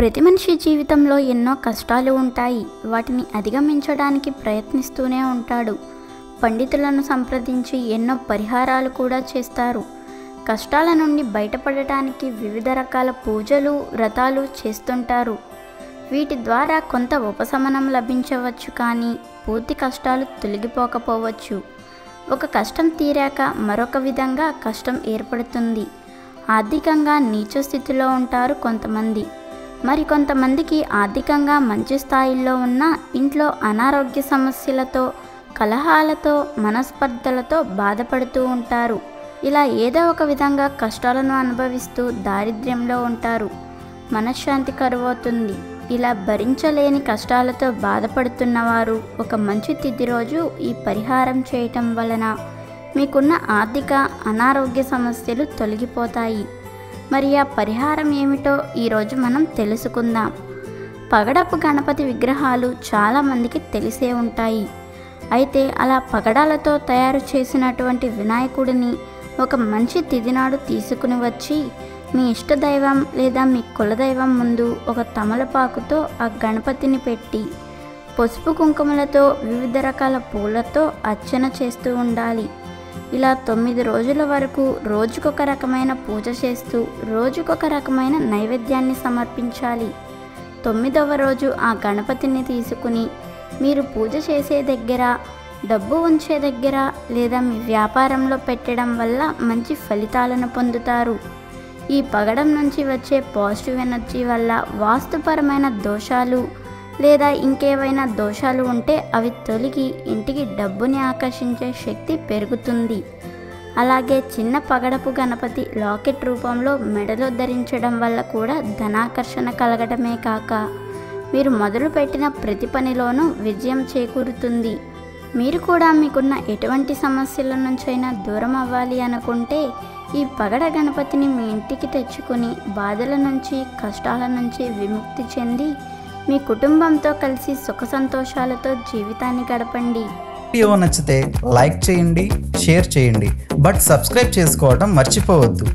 ప్రతి మనిషి జీవితంలో ఎన్నో కష్టాలు ఉంటాయి. వాటిని అధిగమించడానికి ప్రయత్నిస్తూనే ఉంటాడు. పండితులను సంప్రదించి ఎన్నో పరిహారాలు కూడా చేస్తారు. కష్టాల నుండి బయటపడటానికి వివిధ రకాల పూజలు, వ్రతాలు చేస్తుంటారు. వీటి ద్వారా కొంత ఉపశమనం లభించవచ్చు, కానీ పూర్తి కష్టాలు తొలగిపోకపోవచ్చు. ఒక కష్టం తీరాక మరొక విధంగా కష్టం ఏర్పడుతుంది. ఆర్థికంగా నీచ స్థితిలో ఉంటారు కొంతమంది. మరికొంతమందికి ఆర్థికంగా మంచి స్థాయిలో ఉన్న ఇంట్లో అనారోగ్య సమస్యలతో, కలహాలతో, మనస్పర్ధలతో బాధపడుతూ ఉంటారు. ఇలా ఏదో ఒక విధంగా కష్టాలను అనుభవిస్తూ దారిద్ర్యంలో ఉంటారు. మనశ్శాంతి కరువవుతుంది. ఇలా భరించలేని కష్టాలతో బాధపడుతున్నవారు ఒక మంచి తిథి రోజు ఈ పరిహారం చేయటం వలన మీకున్న ఆర్థిక అనారోగ్య సమస్యలు తొలగిపోతాయి. మరి ఆ పరిహారం ఏమిటో ఈరోజు మనం తెలుసుకుందాం. పగడపు గణపతి విగ్రహాలు చాలామందికి తెలిసే ఉంటాయి. అయితే అలా పగడాలతో తయారు చేసినటువంటి వినాయకుడిని ఒక మంచి తిథి నాడు తీసుకుని వచ్చి మీ ఇష్టదైవం లేదా మీ కులదైవం ముందు ఒక తమలపాకుతో ఆ గణపతిని పెట్టి పసుపు కుంకుమలతో వివిధ రకాల పూలతో అర్చన చేస్తూ ఉండాలి. ఇలా 9 రోజుల వరకు రోజుకొక రకమైన పూజ చేస్తూ రోజుకొక రకమైన నైవేద్యాన్ని సమర్పించాలి. 9వ రోజు ఆ గణపతిని తీసుకుని మీరు పూజ చేసే దగ్గర, డబ్బు ఉంచే దగ్గర లేదా మీ వ్యాపారంలో పెట్టడం వల్ల మంచి ఫలితాలను పొందుతారు. ఈ పగడం నుంచి వచ్చే పాజిటివ్ ఎనర్జీ వల్ల వాస్తుపరమైన దోషాలు లేదా ఇంకేవైనా దోషాలు ఉంటే అవి తొలగి ఇంటికి డబ్బుని ఆకర్షించే శక్తి పెరుగుతుంది. అలాగే చిన్న పగడపు గణపతి లాకెట్ రూపంలో మెడలో ధరించడం వల్ల కూడా ధనాకర్షణ కలగడమే కాక మీరు మొదలుపెట్టిన ప్రతి పనిలోనూ విజయం చేకూరుతుంది. మీరు కూడా మీకున్న ఎటువంటి సమస్యల నుంచైనా దూరం అవ్వాలి అనుకుంటే ఈ పగడ గణపతిని మీ ఇంటికి తెచ్చుకుని బాధల నుంచి, కష్టాల నుంచి విముక్తి చెంది మీ కుటుంబంతో కలిసి సుఖ సంతోషాలతో జీవితాన్ని గడపండి. వీడియో నచ్చితే లైక్ చేయండి, షేర్ చేయండి, బట్ సబ్స్క్రైబ్ చేసుకోవడం మర్చిపోవద్దు.